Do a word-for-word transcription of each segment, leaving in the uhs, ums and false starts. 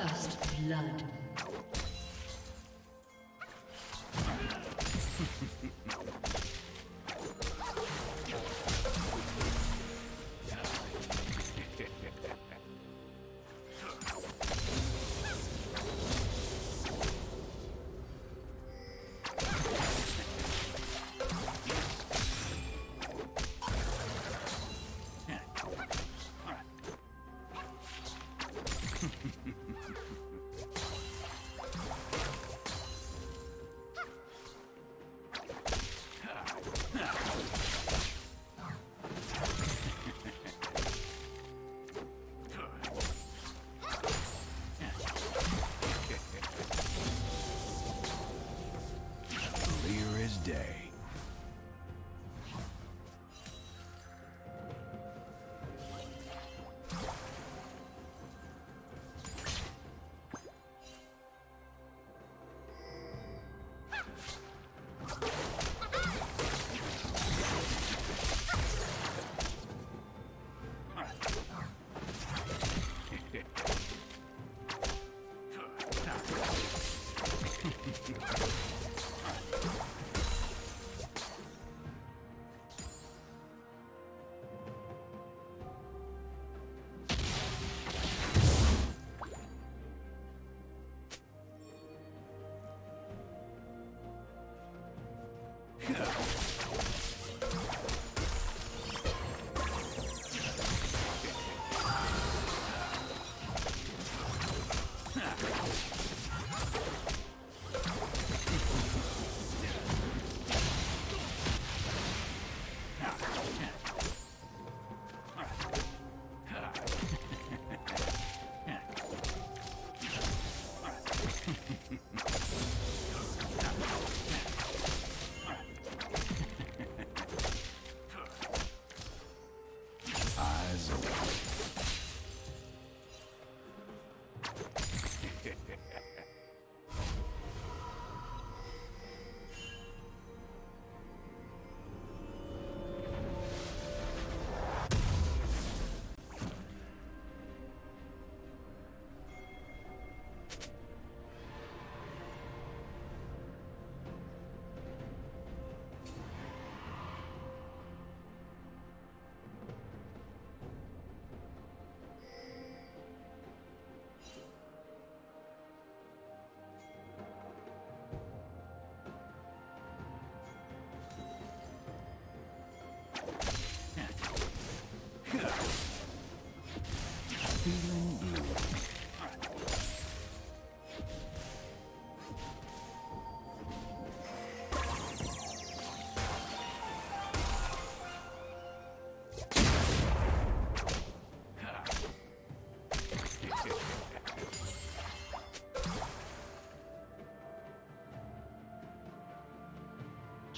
First blood.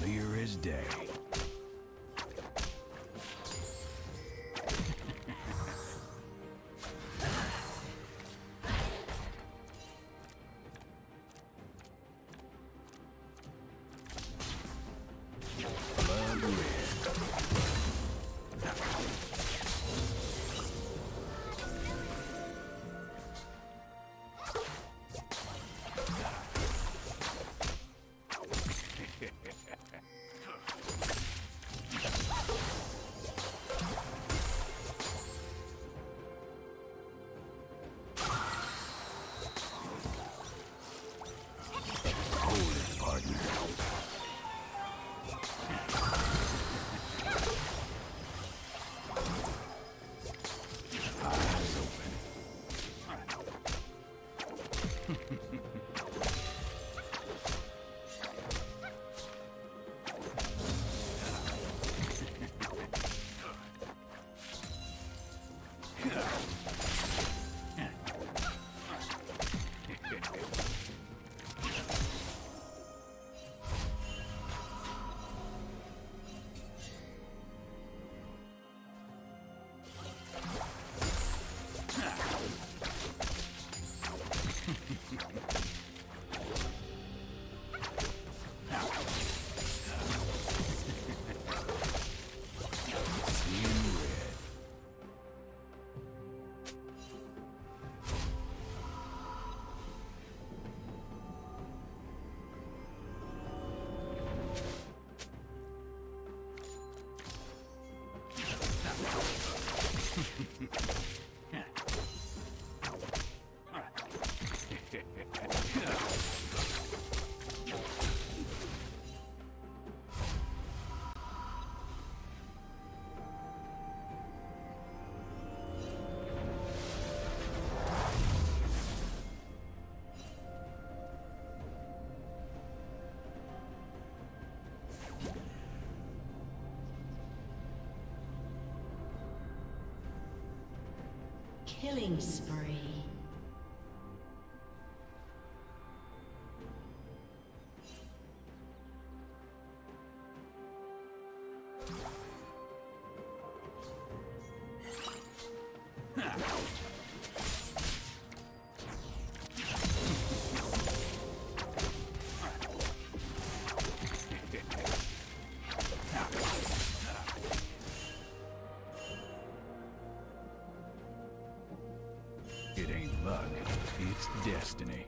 Clear as day. Killing spree. It ain't luck, it's destiny.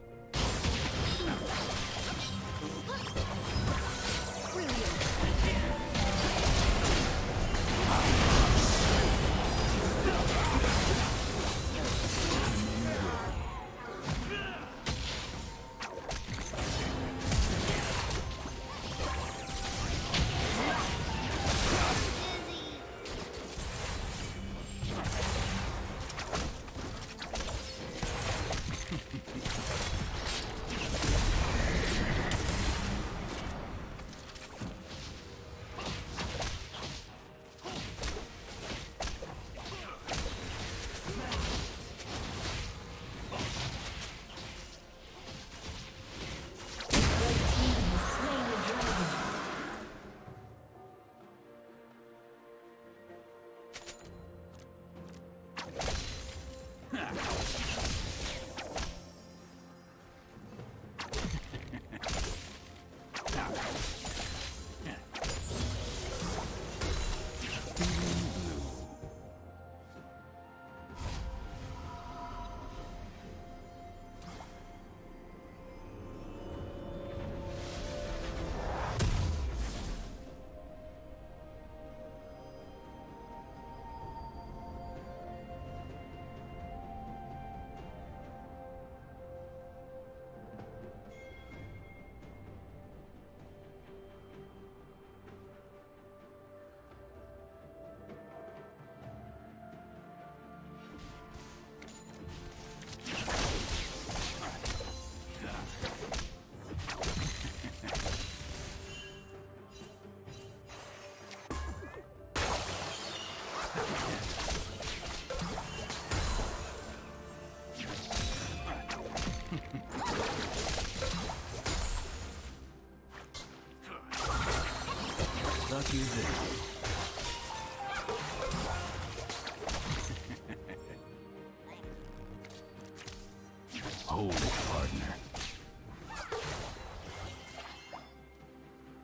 Hold it, partner.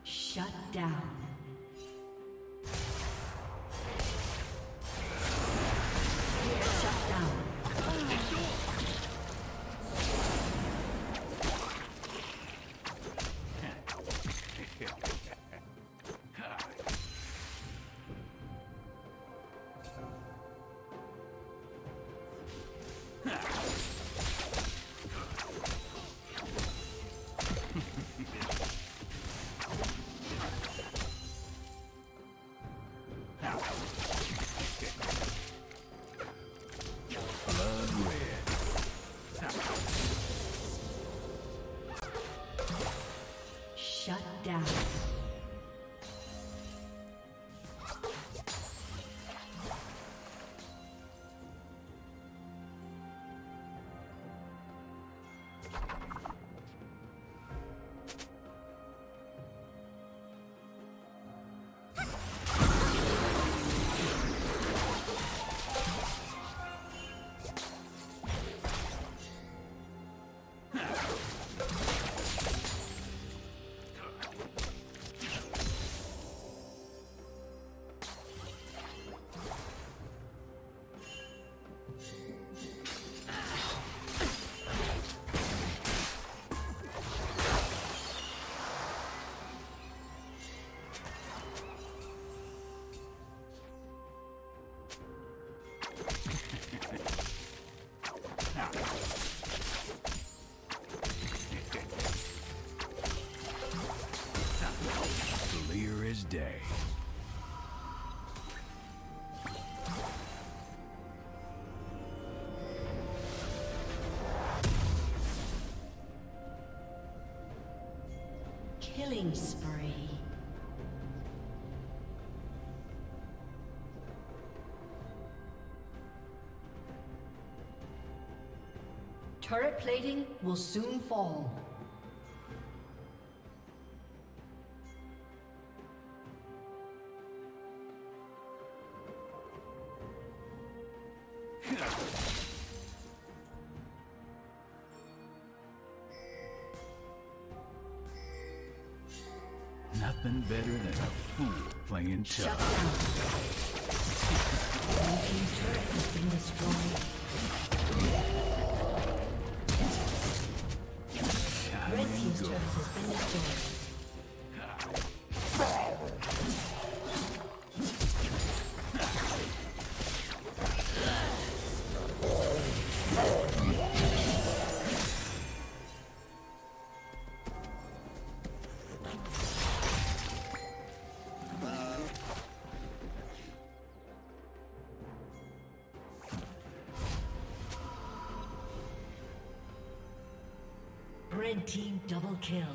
Shut down. Killing spree. Turret plating will soon fall. Nothing better than a fool playing chess. Shut down. Your team turret has been destroyed. Red team's turret has been destroyed. Red team double kill.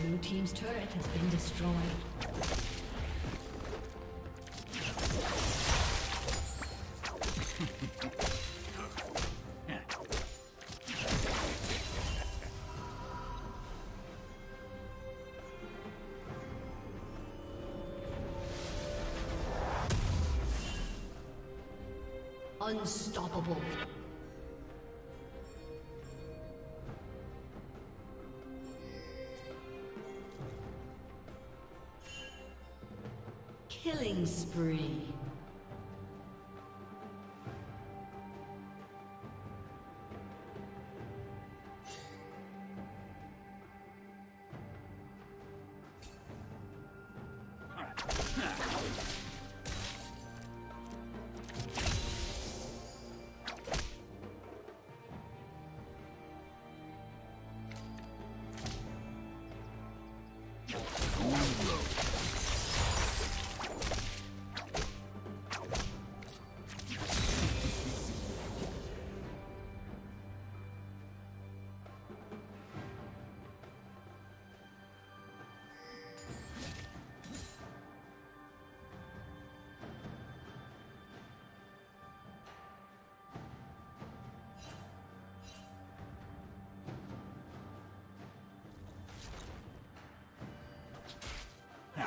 Blue team's turret has been destroyed. Unstoppable. Killing spree.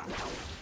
down.